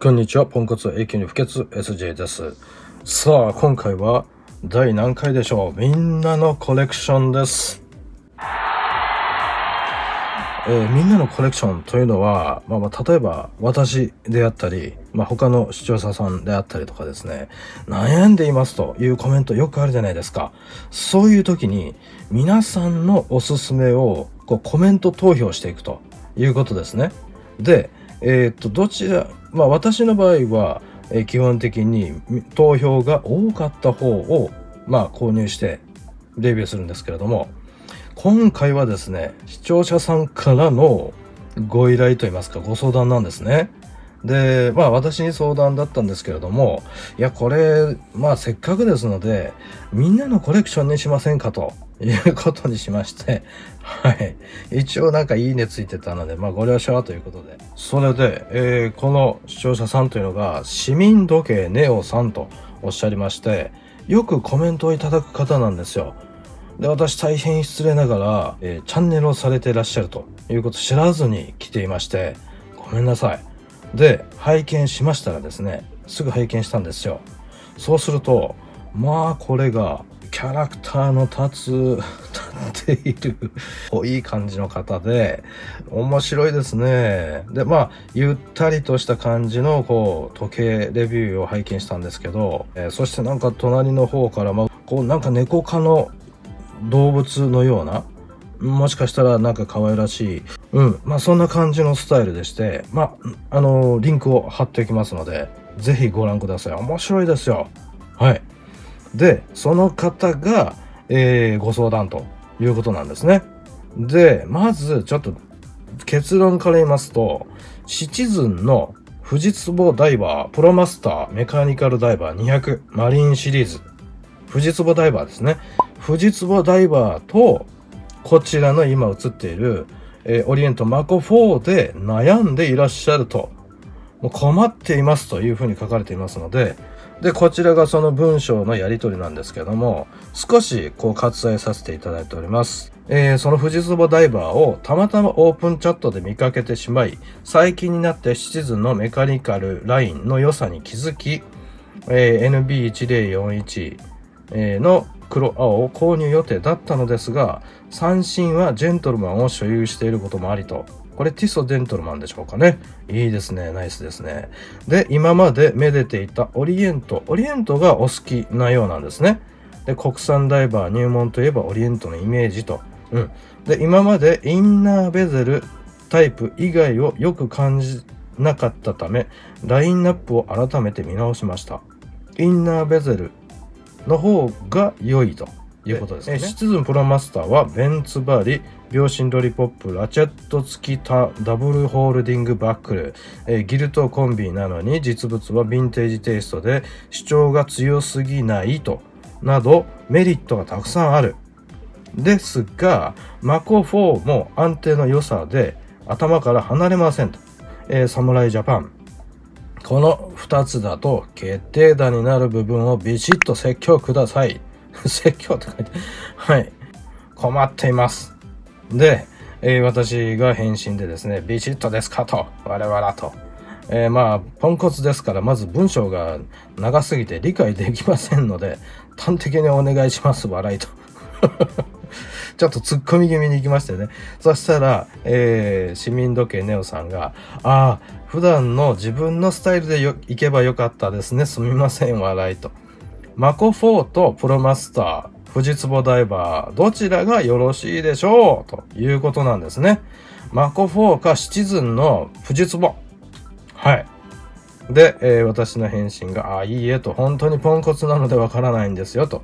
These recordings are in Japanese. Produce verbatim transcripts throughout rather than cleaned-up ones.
こんにちは、ポンコツ永久に不潔 エスジェー です。さあ、今回は第何回でしょう。みんなのコレクションです。えー、みんなのコレクションというのは、まあ、まあ例えば私であったり、まあ、他の視聴者さんであったりとかですね、悩んでいますというコメントよくあるじゃないですか。そういう時に皆さんのおすすめをこうコメント投票していくということですね。で、えー、っとどちら、まあ、私の場合は基本的に投票が多かった方を、まあ、購入してレビューするんですけれども、今回はですね、視聴者さんからのご依頼といいますか、ご相談なんですね。で、まあ私に相談だったんですけれども、いや、これ、まあせっかくですので、みんなのコレクションにしませんかということにしまして、はい。一応なんかいいねついてたので、まあご了承ということで。それで、えー、この視聴者さんというのが、市民時計ネオさんとおっしゃりまして、よくコメントをいただく方なんですよ。で、私大変失礼ながら、えー、チャンネルをされていらっしゃるということを知らずに来ていまして、ごめんなさい。で、拝見しましたらですね、すぐ拝見したんですよ。そうすると、まあこれがキャラクターの立つ、立っているいい感じの方で、面白いですね。で、まあゆったりとした感じのこう時計レビューを拝見したんですけど、えー、そしてなんか隣の方から、まあ、こうなんか猫科の動物のような、もしかしたらなんか可愛らしい、うん、まあそんな感じのスタイルでして、まあ、あのー、リンクを貼っておきますので、ぜひご覧ください。面白いですよ。はい。で、その方が、えー、ご相談ということなんですね。で、まずちょっと結論から言いますと、シチズンのフジツボダイバー、プロマスター、メカニカルダイバーにひゃく、マリンシリーズ、フジツボダイバーですね。フジツボダイバーと、こちらの今映っている、えー、オリエントマコフォーで悩んでいらっしゃると、もう困っていますというふうに書かれていますので、で、こちらがその文章のやり取りなんですけども、少しこう割愛させていただいております。えー、そのフジツボダイバーをたまたまオープンチャットで見かけてしまい、最近になってシチズンのメカニカルラインの良さに気づき、えー、エヌビーいちまるよんいち の黒青を購入予定だったのですが、三振はジェントルマンを所有していることもありと。これティソジェントルマンでしょうかね。いいですね。ナイスですね。で、今までめでていたオリエント。オリエントがお好きなようなんですね。で、国産ダイバー入門といえばオリエントのイメージと。うん。で、今までインナーベゼルタイプ以外をよく感じなかったため、ラインナップを改めて見直しました。インナーベゼルの方が良いということですね。シチズンプロマスターはベンツバリ、秒針ロリポップ、ラチェット付きタダブルホールディングバックル、えー、ギルトコンビなのに実物はヴィンテージテイストで主張が強すぎないとなどメリットがたくさんある。ですが、マコフォーも安定の良さで頭から離れませんと。えー、侍ジャパン。このふたつだと決定打になる部分をビシッと説教ください。説教って書いてはい。困っています。で、えー、私が返信でですね、ビシッとですかと、我々と。えー、まあ、ポンコツですから、まず文章が長すぎて理解できませんので、端的にお願いします、笑いと。ちょっと突っ込み気味に行きましてね。そしたら、えー、市民時計ネオさんが、ああ、普段の自分のスタイルで行けばよかったですね。すみません、笑いと。マコフォーとプロマスター、フジツボダイバー、どちらがよろしいでしょうということなんですね。マコフォーかシチズンのフジツボ。はい。で、えー、私の返信が、ああ、いいえと、本当にポンコツなのでわからないんですよと。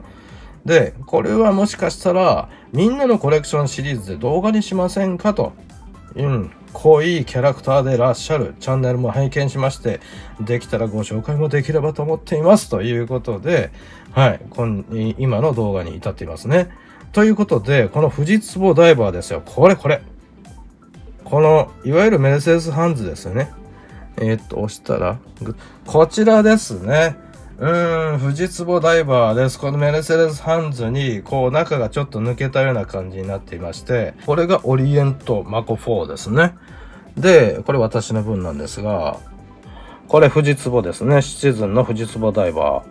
で、これはもしかしたら、みんなのコレクションシリーズで動画にしませんかと。うん、濃いキャラクターでいらっしゃるチャンネルも拝見しまして、できたらご紹介もできればと思っていますということで、はい、今の動画に至っていますね。ということで、このフジツボダイバーですよ。これこれ。この、いわゆるメルセデスハンズですよね。えー、っと、押したら、こちらですね。うーん、富士壺ダイバーです。このメルセデスハンズに、こう中がちょっと抜けたような感じになっていまして、これがオリエントマコフォーですね。で、これ私の分なんですが、これ富士壺ですね。シチズンの富士壺ダイバ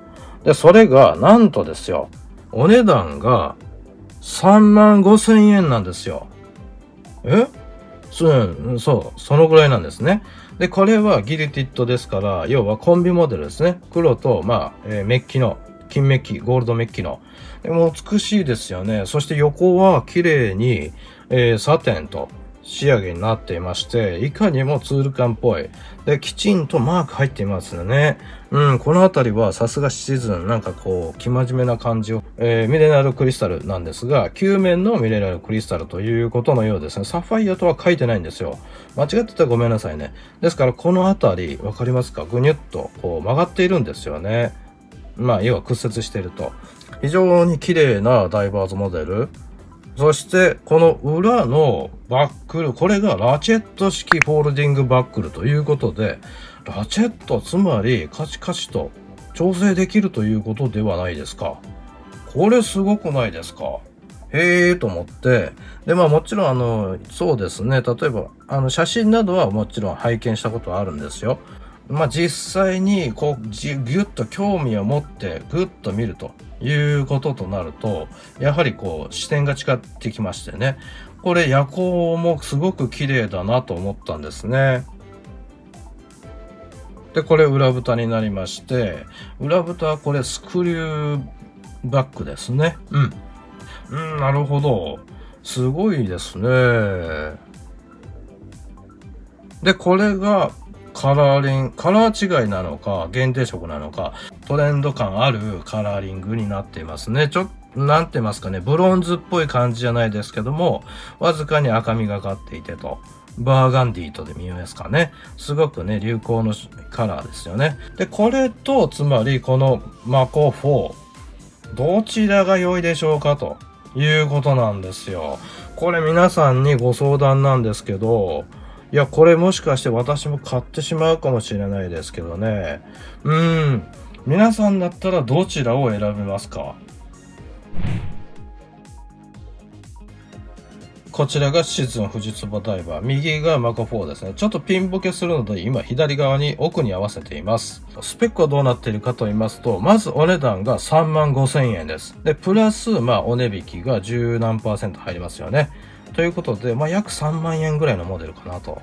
ー。で、それが、なんとですよ、お値段がさんまんごせんえんなんですよ。えそう、そう、そのぐらいなんですね。で、これはギルティッドですから、要はコンビモデルですね。黒と、まあ、えー、メッキの、金メッキ、ゴールドメッキの。でも美しいですよね。そして横は綺麗に、えー、サテンと仕上げになっていまして、いかにもツール感っぽい。で、きちんとマーク入っていますよね。うん、このあたりはさすがシチズン、なんかこう、生真面目な感じを、えー、ミネラルクリスタルなんですが、球面のミネラルクリスタルということのようですね。サファイアとは書いてないんですよ。間違ってたらごめんなさいね。ですから、このあたり、わかりますか？ぐにゅっとこう曲がっているんですよね。まあ、要は屈折していると。非常に綺麗なダイバーズモデル。そして、この裏のバックル、これがラチェット式フォールディングバックルということで、ラチェット、つまりカチカチと調整できるということではないですか。これすごくないですか。へえーと思って。で、まあもちろんあの、そうですね、例えば、あの写真などはもちろん拝見したことはあるんですよ。まあ実際にこうじぎゅっと興味を持ってぐっと見るということとなると、やはりこう視点が違ってきましてね。これ夜光もすごく綺麗だなと思ったんですね。で、これ裏蓋になりまして、裏蓋はこれスクリューバックですね。うん。うん、なるほど。すごいですね。で、これが、カラーリング、カラー違いなのか、限定色なのか、トレンド感あるカラーリングになっていますね。ちょっと、なんて言いますかね、ブロンズっぽい感じじゃないですけども、わずかに赤みがかっていてと、バーガンディーとで見えますかね。すごくね、流行のカラーですよね。で、これと、つまりこのマコフォー、どちらが良いでしょうかということなんですよ。これ皆さんにご相談なんですけど、いや、これもしかして私も買ってしまうかもしれないですけどね。うーん。皆さんだったらどちらを選びますか？こちらがシズン富士壺ダイバー。右がマコフォーですね。ちょっとピンボケするので、今左側に奥に合わせています。スペックはどうなっているかと言いますと、まずお値段がさんまんごせんえんです。で、プラス、まあ、お値引きがじゅうなんパーセント入りますよね。ということで、まあ、約さんまんえんぐらいのモデルかなと。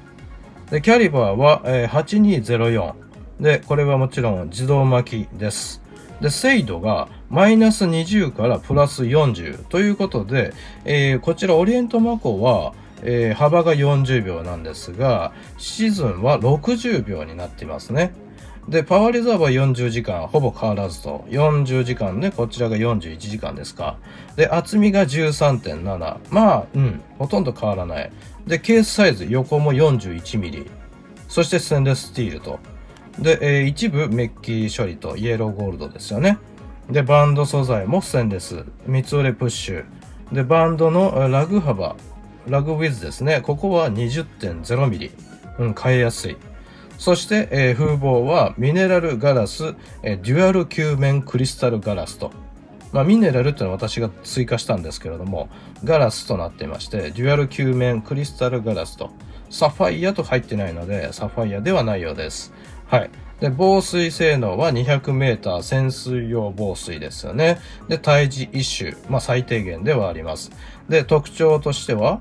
で、キャリバーは、えー、はちにーぜろよん。で、これはもちろん自動巻きです。で、精度がマイナスにじゅうからプラスよんじゅうということで、えー、こちらオリエントマコは、えー、幅がよんじゅうびょうなんですが、シズンはろくじゅうびょうになっていますね。で、パワーリザーブはよんじゅうじかん、ほぼ変わらずと。よんじゅうじかんで、こちらがよんじゅういちじかんですか。で、厚みが じゅうさんてんなな。まあ、うん、ほとんど変わらない。で、ケースサイズ、横もよんじゅういちミリ。そして、ステンレススティールと。で、えー、一部メッキ処理とイエローゴールドですよね。で、バンド素材もステンレス、三つ折れプッシュ。で、バンドのラグ幅、ラグウィズですね。ここは にじゅってんぜろミリ。うん、変えやすい。そして、えー、風防はミネラルガラス、えー、デュアル球面クリスタルガラスと。まあ、ミネラルというのは私が追加したんですけれども、ガラスとなっていまして、デュアル球面クリスタルガラスと。サファイアと入ってないので、サファイアではないようです。はい。で、防水性能は にひゃくメーター 潜水用防水ですよね。で、耐磁一周。まあ、最低限ではあります。で、特徴としては、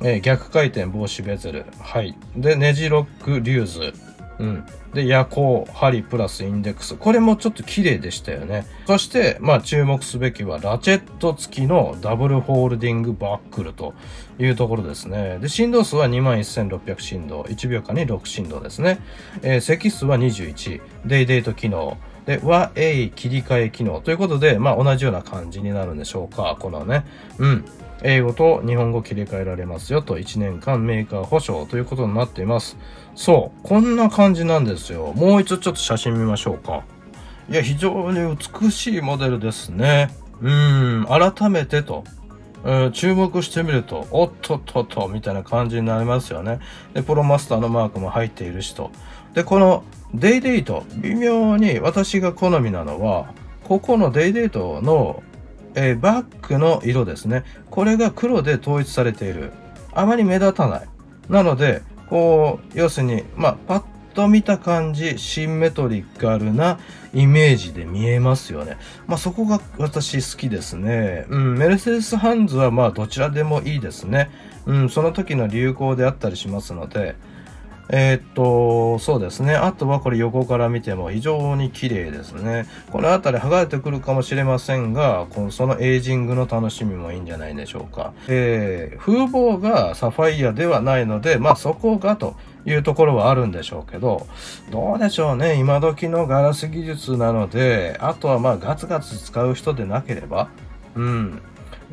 えー、逆回転防止ベゼル。はい。で、ネジロックリューズ。うん。で、夜光、針プラスインデックス。これもちょっと綺麗でしたよね。そして、まあ注目すべきは、ラチェット付きのダブルホールディングバックルというところですね。で、振動数は にまんせんろっぴゃくしんどう。いちびょうかんにろくしんどうですね。えー、積数はにじゅういち。デイデート機能。で、和英切り替え機能。ということで、まあ同じような感じになるんでしょうか。このね。うん。英語と日本語切り替えられますよといちねんかんメーカー保証ということになっています。そう。こんな感じなんですよ。もう一度ちょっと写真見ましょうか。いや、非常に美しいモデルですね。うーん、改めてと、えー、注目してみると、おっとっとっと、みたいな感じになりますよね。で、プロマスターのマークも入っているしと。で、このデイデイト、微妙に私が好みなのは、ここのデイデイトの、えー、バッグの色ですね。これが黒で統一されている。あまり目立たない。なので、こう、要するに、まあ、パッと見た感じ、シンメトリカルなイメージで見えますよね。まあ、そこが私好きですね。うん、メルセデスハンズはまあ、どちらでもいいですね。うん、その時の流行であったりしますので、えっと、そうですね。あとはこれ横から見ても非常に綺麗ですね。この辺り剥がれてくるかもしれませんが、このそのエイジングの楽しみもいいんじゃないでしょうか。えー、風貌がサファイアではないので、まあそこがというところはあるんでしょうけど、どうでしょうね。今時のガラス技術なので、あとはまあガツガツ使う人でなければ、うん。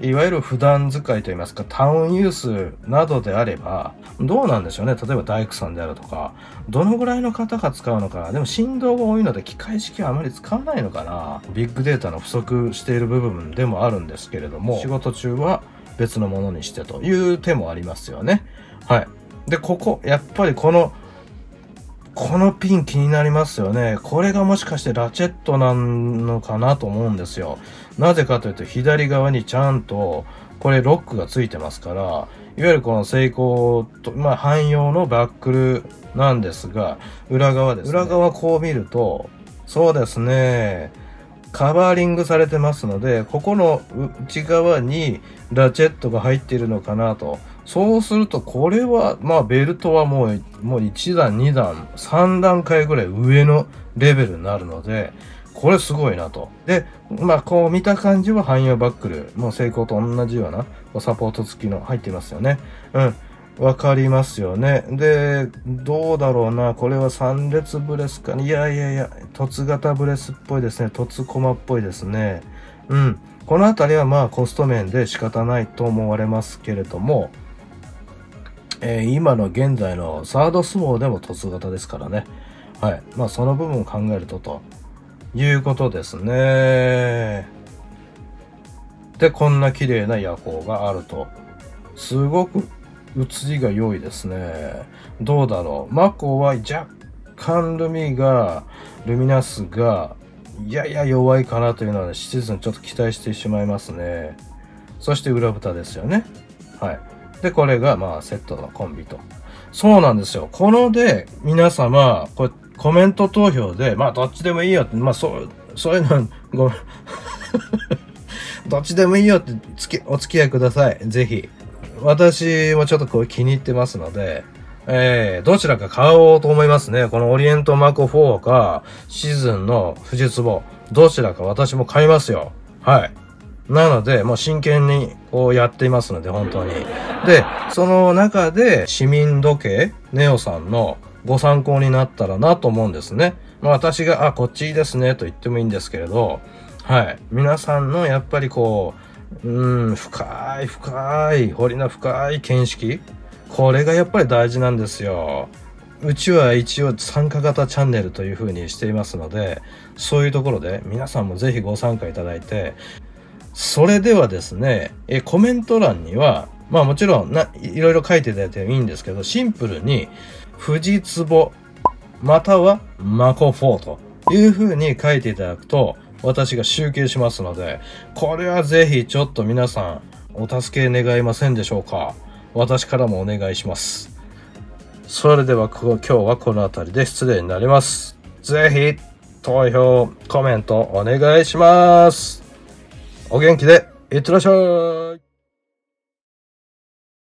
いわゆる普段使いといいますか、タウンユースなどであれば、どうなんでしょうね。例えば大工さんであるとか、どのぐらいの方が使うのかな。でも振動が多いので、機械式はあまり使わないのかな。ビッグデータの不足している部分でもあるんですけれども、仕事中は別のものにしてという手もありますよね。はい。で、ここ、やっぱりこの、このピン気になりますよね。これがもしかしてラチェットなのかなと思うんですよ。なぜかというと左側にちゃんとこれロックがついてますから、いわゆるこのセイコーと、まあ汎用のバックルなんですが、裏側ですね。裏側こう見ると、そうですね。カバーリングされてますので、ここの内側にラチェットが入っているのかなと。そうすると、これは、まあ、ベルトはもう、もういち段、に段、さん段階ぐらい上のレベルになるので、これすごいなと。で、まあ、こう見た感じは汎用バックル。もうセイコーと同じようなサポート付きの入ってますよね。うん。わかりますよね。で、どうだろうな。これはさん列ブレスかね。いやいやいや、凸型ブレスっぽいですね。凸コマっぽいですね。うん。このあたりはまあコスト面で仕方ないと思われますけれども、えー、今の現在のサードスモーでも凸型ですからね。はい。まあその部分を考えるとということですね。で、こんな綺麗な夜光があると。すごく写りが良いですね。どうだろう。マコは若干ルミが、ルミナスが、やや弱いかなというのはシチズンちょっと期待してしまいますね。そして裏蓋ですよね。はい。で、これがまあセットのコンビと。そうなんですよ。こので、皆様、これコメント投票で、まあどっちでもいいよって、まあそう、そういうの、ごめん。どっちでもいいよってつき、お付き合いください。ぜひ。私もちょっとこう気に入ってますので、えー、どちらか買おうと思いますね。このオリエントマークフォーか、シーズンの富士壺、どちらか私も買いますよ。はい。なので、もう真剣にこうやっていますので、本当に。で、その中で、市民時計、ネオさんのご参考になったらなと思うんですね。まあ私が、あ、こっちいいですねと言ってもいいんですけれど、はい。皆さんのやっぱりこう、うん、深い深い、掘りの深い見識。これがやっぱり大事なんですよ。うちは一応参加型チャンネルというふうにしていますので、そういうところで皆さんもぜひご参加いただいて、それではですね、えコメント欄には、まあもちろんないろいろ書いていただいてもいいんですけど、シンプルに、富士壺、またはマコフォーというふうに書いていただくと、私が集計しますので、これはぜひちょっと皆さんお助け願いませんでしょうか。私からもお願いします。それでは今日はこの辺りで失礼になります。ぜひ投票、コメントお願いします。お元気でいってらっしゃい。